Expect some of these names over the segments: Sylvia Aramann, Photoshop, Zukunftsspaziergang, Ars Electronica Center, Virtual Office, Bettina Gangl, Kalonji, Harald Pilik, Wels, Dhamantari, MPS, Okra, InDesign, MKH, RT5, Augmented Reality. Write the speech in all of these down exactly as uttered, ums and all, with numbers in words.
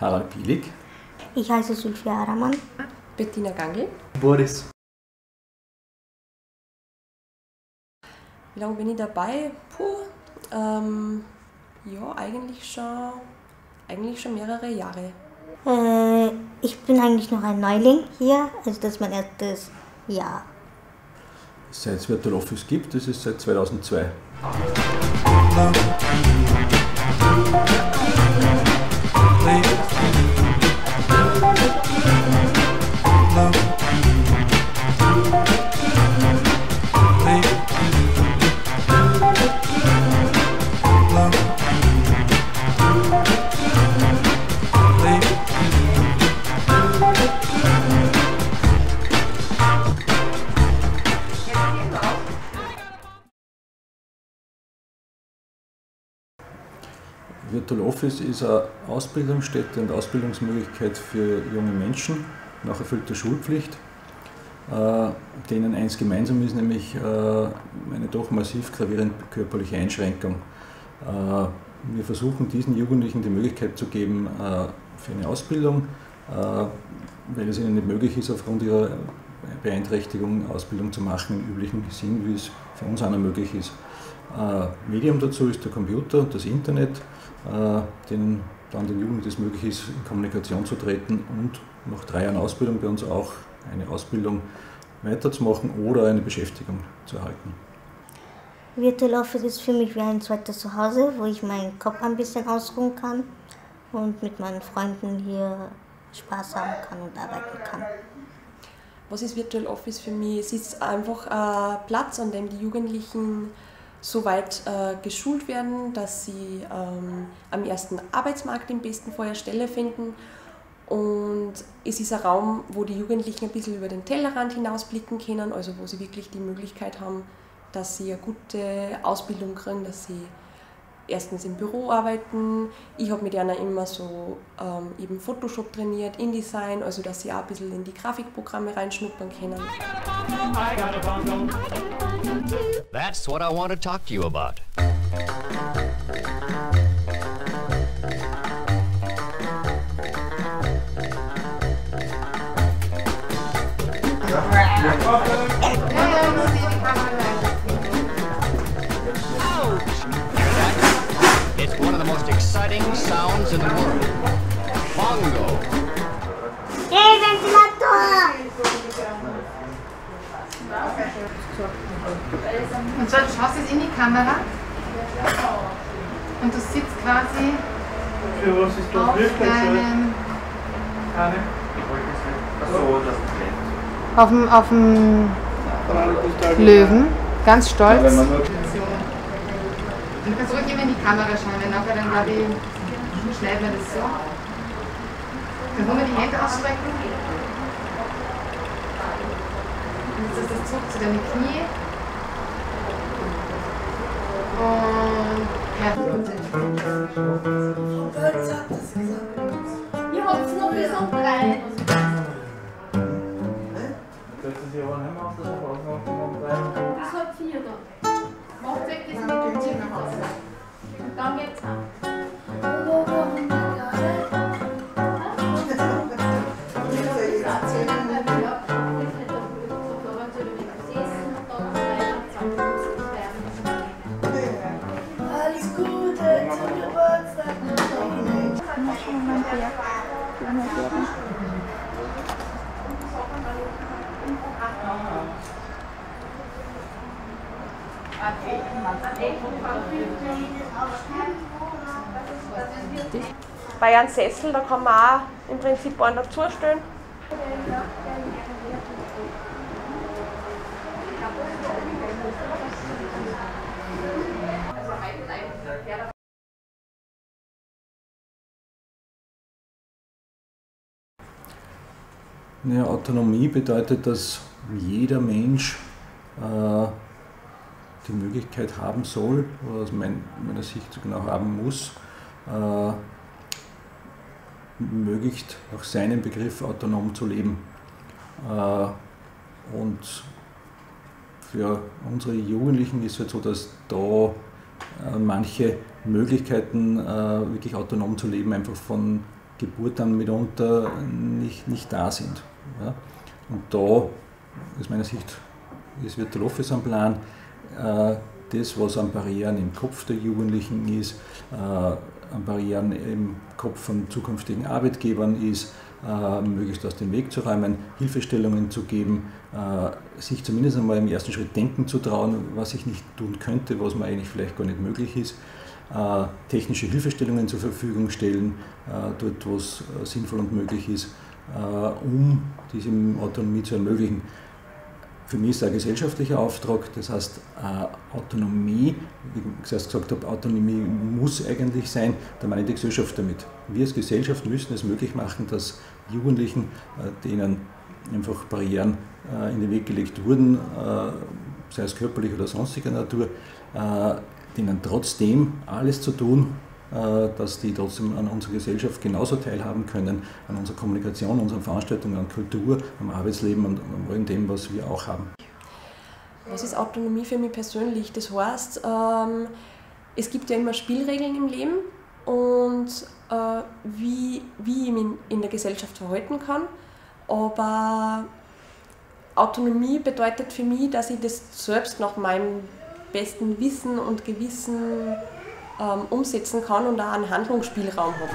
Harald Pilik. Ich heiße Sylvia Aramann. Bettina Gangl. Boris. Wie lange bin ich dabei? Puh, ähm, ja, eigentlich schon, eigentlich schon mehrere Jahre. Äh, ich bin eigentlich noch ein Neuling hier, also das ist mein erstes Jahr. Seit es Virtual Office gibt, das ist seit zweitausendzwei. Virtual Office ist eine Ausbildungsstätte und Ausbildungsmöglichkeit für junge Menschen nach erfüllter Schulpflicht, denen eins gemeinsam ist, nämlich eine doch massiv gravierende körperliche Einschränkung. Wir versuchen diesen Jugendlichen die Möglichkeit zu geben für eine Ausbildung, weil es ihnen nicht möglich ist, aufgrund ihrer Beeinträchtigung Ausbildung zu machen im üblichen Sinn, wie es für uns auch noch möglich ist. Medium dazu ist der Computer, das Internet, denen dann den Jugendlichen es möglich ist, in Kommunikation zu treten und nach drei Jahren Ausbildung bei uns auch eine Ausbildung weiterzumachen oder eine Beschäftigung zu erhalten. Virtual Office ist für mich wie ein zweites Zuhause, wo ich meinen Kopf ein bisschen ausruhen kann und mit meinen Freunden hier Spaß haben kann und arbeiten kann. Was ist Virtual Office für mich? Es ist einfach ein Platz, an dem die Jugendlichen soweit äh, geschult werden, dass sie ähm, am ersten Arbeitsmarkt im besten Fall eine Stelle finden. Und es ist ein Raum, wo die Jugendlichen ein bisschen über den Tellerrand hinausblicken können, also wo sie wirklich die Möglichkeit haben, dass sie eine gute Ausbildung kriegen, dass sie erstens im Büro arbeiten. Ich habe mit einer immer so ähm, eben Photoshop trainiert, InDesign, also dass sie auch ein bisschen in die Grafikprogramme reinschnuppern können. That's what I want to talk to you about. It's one of the most exciting sounds in the world. Bongo. Hey, Ventilator! Und so, du schaust jetzt in die Kamera und du sitzt quasi für was ist das auf deinem... Auf dem, auf dem Löwen, ganz stolz. Du kannst ruhig immer in die Kamera schauen, wenn nachher dann gerade schneiden wir das so. Dann wollen wir die Hände ausstrecken. Jetzt ist das zurück zu deinen Knie. Und Herz. Wir haben es noch bis auf drei. Setzen Sie aber nicht auf das Haus noch um drei. Das hat vier da. Macht weg, das mit dem Zimmer raus. Und dann geht's an. Bei einem Sessel, da kann man auch im Prinzip einen dazustellen. Ja, Autonomie bedeutet, dass jeder Mensch äh, die Möglichkeit haben soll, oder aus meiner Sicht so genau haben muss, äh, möglichst nach seinem Begriff autonom zu leben. Äh, und für unsere Jugendlichen ist es halt so, dass da äh, manche Möglichkeiten, äh, wirklich autonom zu leben, einfach von Geburt dann mitunter nicht, nicht da sind. Ja? Und da, aus meiner Sicht, ist Virtual Office am Plan, äh, das, was an Barrieren im Kopf der Jugendlichen ist, äh, an Barrieren im Kopf von zukünftigen Arbeitgebern ist, äh, möglichst aus dem Weg zu räumen, Hilfestellungen zu geben, äh, sich zumindest einmal im ersten Schritt denken zu trauen, was ich nicht tun könnte, was mir eigentlich vielleicht gar nicht möglich ist. Äh, technische Hilfestellungen zur Verfügung stellen, äh, dort wo es äh, sinnvoll und möglich ist, äh, um diese Autonomie zu ermöglichen. Für mich ist es ein gesellschaftlicher Auftrag, das heißt äh, Autonomie, wie ich zuerst gesagt habe, Autonomie muss eigentlich sein, da meine ich die Gesellschaft damit. Wir als Gesellschaft müssen es möglich machen, dass Jugendlichen, äh, denen einfach Barrieren äh, in den Weg gelegt wurden, äh, sei es körperlich oder sonstiger Natur, äh, denen trotzdem alles zu tun, dass die trotzdem an unserer Gesellschaft genauso teilhaben können, an unserer Kommunikation, unseren Veranstaltungen, an Kultur, am Arbeitsleben und an allem dem, was wir auch haben. Was ist Autonomie für mich persönlich? Das heißt, es gibt ja immer Spielregeln im Leben und wie, wie ich mich in der Gesellschaft verhalten kann, aber Autonomie bedeutet für mich, dass ich das selbst nach meinem besten Wissen und Gewissen ähm, umsetzen kann und auch einen Handlungsspielraum habe.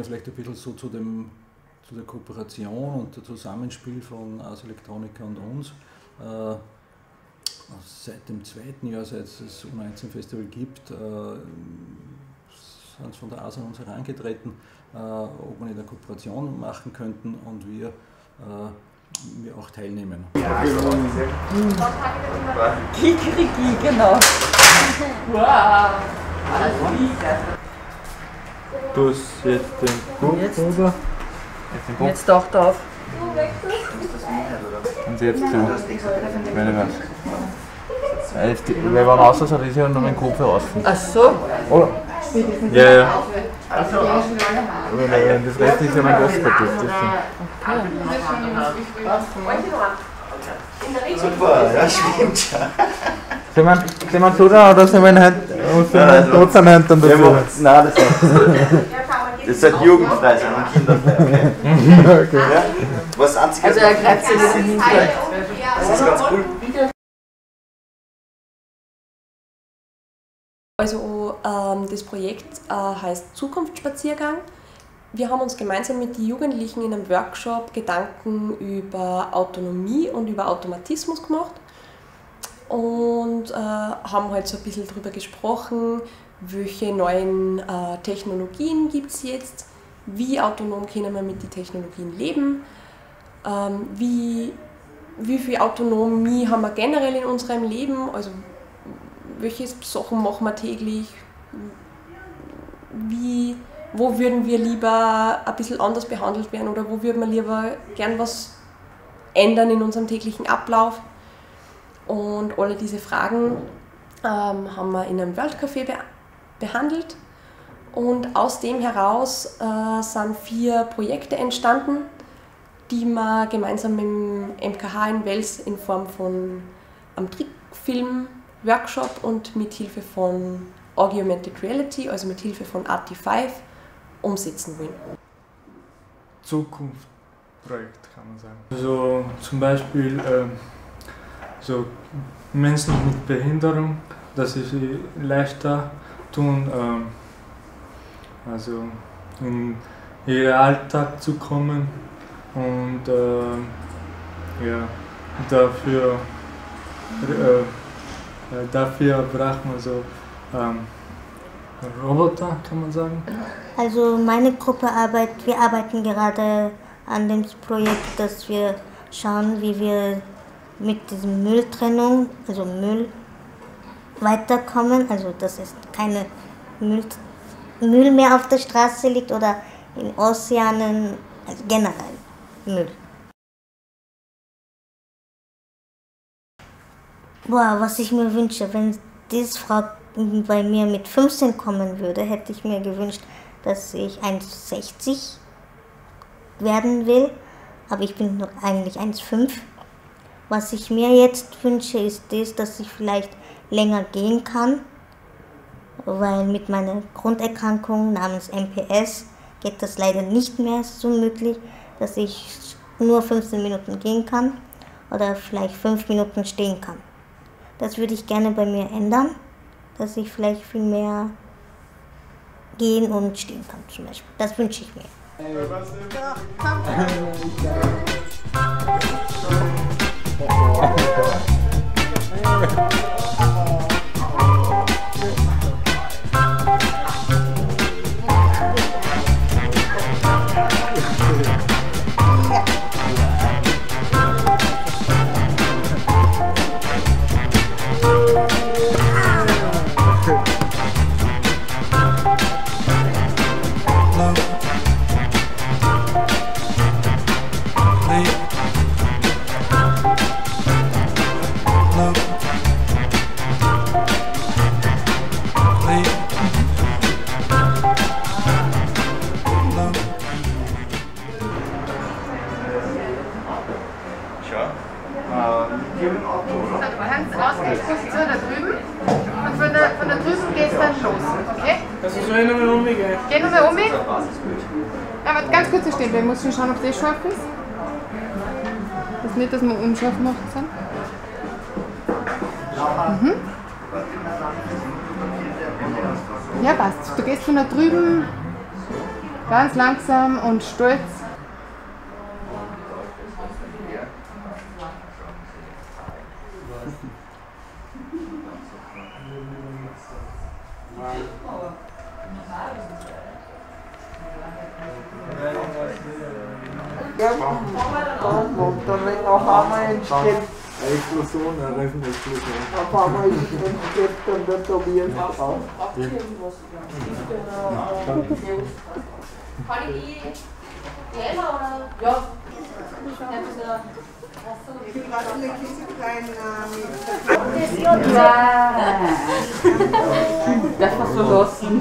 Ja, vielleicht ein bisschen so zu, dem, zu der Kooperation und dem Zusammenspiel von Ars Electronica und uns. Äh, seit dem zweiten Jahr, seit es das U neunzehn Festival gibt, äh, sind von der Ars an uns herangetreten, äh, ob wir nicht eine Kooperation machen könnten und wir, äh, wir auch teilnehmen. Ja, genau. Kikriki, genau. Wow, alles du hast jetzt den Kopf, jetzt, oder? Jetzt den Kopf. Jetzt taucht er auf. Und jetzt zu. Ich meine was. Weil wenn außer so ist ja noch mein Kopf raus. Ach so. Oder? Ja, ja. Ach so. Das Rest ist ja mein Gastpaket. Okay. Super, ja stimmt schon. Sehen wir, sehen wir zu da, oder sind wir heute tot sein heute dann dafür? Nein, das ist das sollte jugendfrei sein und kinderfrei, okay? Okay. Ja? Was einzige also er greift sich das jetzt gleich. Das ist ganz cool. Also ähm, das Projekt äh, heißt Zukunftsspaziergang. Wir haben uns gemeinsam mit den Jugendlichen in einem Workshop Gedanken über Autonomie und über Automatismus gemacht. Und äh, haben halt so ein bisschen darüber gesprochen, welche neuen äh, Technologien gibt es jetzt, wie autonom können wir mit den Technologien leben, ähm, wie, wie viel Autonomie haben wir generell in unserem Leben, also welche Sachen machen wir täglich, wie, wo würden wir lieber ein bisschen anders behandelt werden oder wo würden wir lieber gern was ändern in unserem täglichen Ablauf. Und alle diese Fragen ähm, haben wir in einem Worldcafé be behandelt und aus dem heraus äh, sind vier Projekte entstanden, die wir gemeinsam mit dem M K H in Wels in Form von einem Trickfilm-Workshop und mit Hilfe von Augmented Reality, also mit Hilfe von R T fünf, umsetzen wollen. Zukunftsprojekt kann man sagen. Also zum Beispiel ähm so Menschen mit Behinderung, dass sie sich leichter tun, ähm, also in ihren Alltag zu kommen und äh, ja, dafür, äh, dafür braucht man so ähm, Roboter, kann man sagen. Also meine Gruppe arbeitet, wir arbeiten gerade an dem Projekt, dass wir schauen, wie wir mit dieser Mülltrennung, also Müll, weiterkommen, also dass es keine Müll, Müll mehr auf der Straße liegt oder in Ozeanen, also generell. Bild. Boah, was ich mir wünsche, wenn dieses Fragen bei mir mit fünfzehn kommen würde, hätte ich mir gewünscht, dass ich eins Komma sechzig werden will, aber ich bin noch eigentlich eins Komma fünf. Was ich mir jetzt wünsche, ist das, dass ich vielleicht länger gehen kann, weil mit meiner Grunderkrankung namens M P S geht das leider nicht mehr so möglich, dass ich nur fünfzehn Minuten gehen kann oder vielleicht fünf Minuten stehen kann. Das würde ich gerne bei mir ändern, dass ich vielleicht viel mehr gehen und stehen kann zum Beispiel. Das wünsche ich mir. Wir müssen schauen, ob das scharf ist. Das ist nicht, dass man unscharf macht. Mhm. Ja, passt. Du gehst von da drüben ganz langsam und stolz. Explosion, eine Reifenexplosion. Auf einmal ist es und wird probiert. Kann ich selber oder? Ja. Ich bin gerade in der Kiste klein. Das hast du lassen.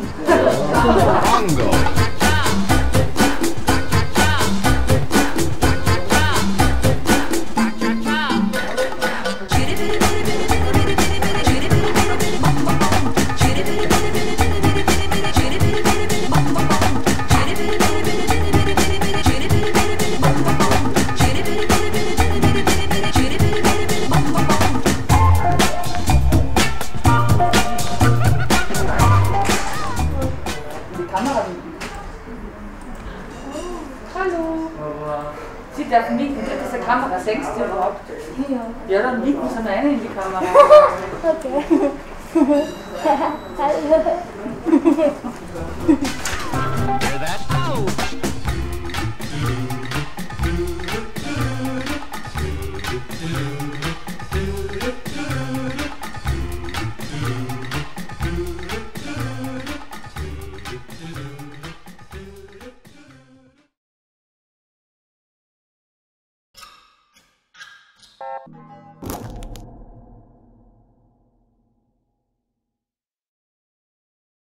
Ja, dann liegt uns einer in die Kamera. Okay. Hallo.